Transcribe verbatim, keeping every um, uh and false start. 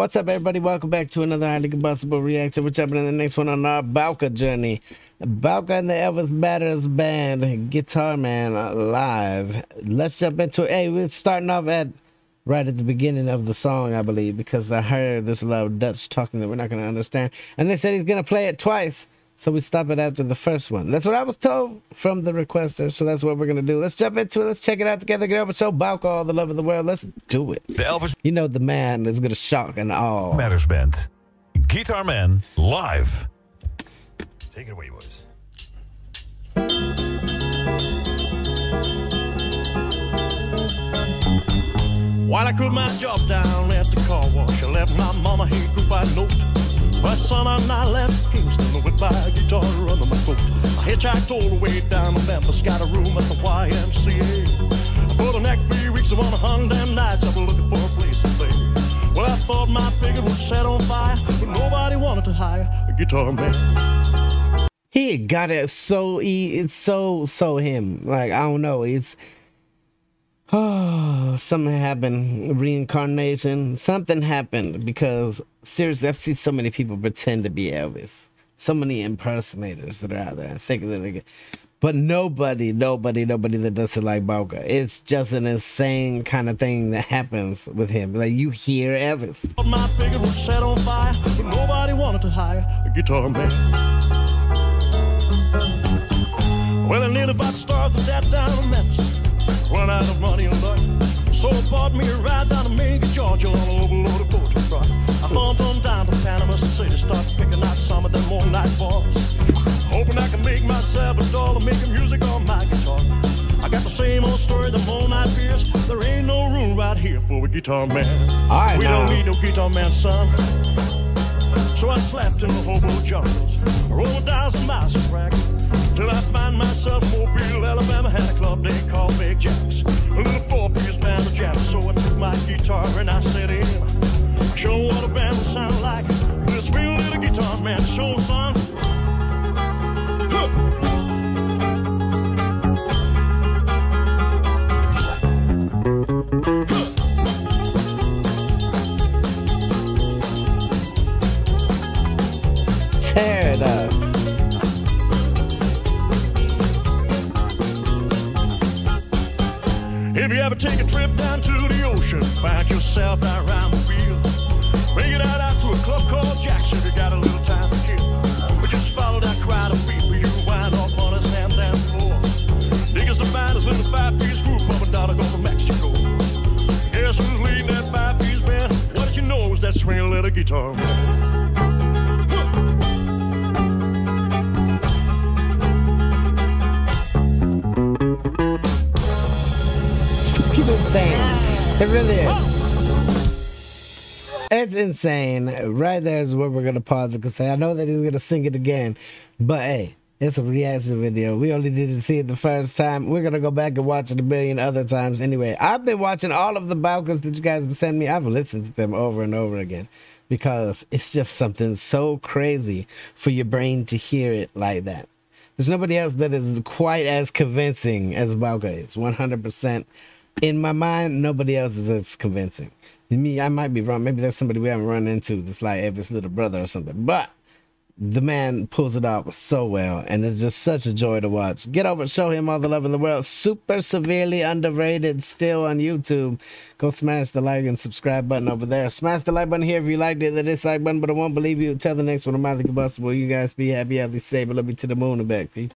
What's up, everybody? Welcome back to another Highly Combustible Reaction. What's happening in the next one on our Bouke journey? Bouke and the Elvismatters Band, Guitar Man live. Let's jump into it. Hey, we're starting off at right at the beginning of the song, I believe, because I heard this loud Dutch talking that we're not going to understand. And they said he's going to play it twice, so we stop it after the first one. That's what I was told from the requester, so that's what we're going to do. Let's jump into it. Let's check it out together. Get over, show Bouke all the love of the world. Let's do it. The Elvis, you know, the man is going to shock and awe. Matters Band, Guitar Man live. Take it away, boys. While I quit my job down at the car wash, I left my mama here goodbye note. My son and I left Kingston with my guitar under my coat. I hitchhiked all the way down to Memphis, got a room at the Y M C A. For the next three weeks and one hundred damn nights, I was looking for a place to play. Well, I thought my figure was set on fire, but nobody wanted to hire a guitar man. He got it so, he, it's so, so him. Like, I don't know. It's, oh, something happened. Reincarnation. Something happened because, seriously, I've seen so many people pretend to be Elvis. So many impersonators that are out there. I think that they get, but nobody, nobody, nobody that does it like Bouke. It's just an insane kind of thing that happens with him. Like, you hear Elvis. My figure was set on fire, but nobody wanted to hire a guitar man. Well, I nearly about starved to death down in Memphis. Run out of money and luck, so I bought me a ride down to Mega, Georgia on an overloaded coach truck. I bumped on down to Panama City, start picking out some of them more night bars, hoping I can make myself a dollar making music on my guitar. I got the same old story, the more night beers. There ain't no room right here for a guitar man. All right, we now don't need no guitar man, son. So I slept in the hobo jungles, rolled a thousand miles of crack, till I find myself in Mobile, Alabama, had a club they called Big Jack's. A little four-piece band of jazz, so I took my guitar and I set in. Show what a band would sound like, this real little guitar man show, son. Tear it up. If you ever take a trip down to the ocean, find yourself out around the field. Make it out, out to a club called Jackson, you got a little time to kill. We just follow that crowd of people, you wind off on a sand down floor. Niggas and fighters in a five-piece group of a dollar go to Mexico. Guess who's leading that five-piece band? What did you know was that swinging little guitar man. It really is. It's insane. Right there is where we're going to pause it because I know that he's going to sing it again. But hey, it's a reaction video. We only didn't see it the first time. We're going to go back and watch it a million other times. Anyway, I've been watching all of the Bouke's that you guys have sent me. I've listened to them over and over again because it's just something so crazy for your brain to hear it like that. There's nobody else that is quite as convincing as Bouke. It's one hundred percent. In my mind, nobody else is as convincing. Me, I might be wrong. Maybe there's somebody we haven't run into that's like Elvis' little brother or something. But the man pulls it off so well, and it's just such a joy to watch. Get over, show him all the love in the world. Super severely underrated, still on YouTube. Go smash the like and subscribe button over there. Smash the like button here if you liked it, the dislike button, but I won't believe you. Till the next one, I'm Highly Combustible. You guys be happy, happy, safe, and love you to the moon and back. Peace.